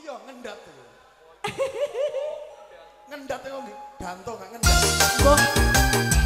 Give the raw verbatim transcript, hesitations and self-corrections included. Iya ngendat tuh. Ngendat tuh, Danto nggak ngendat.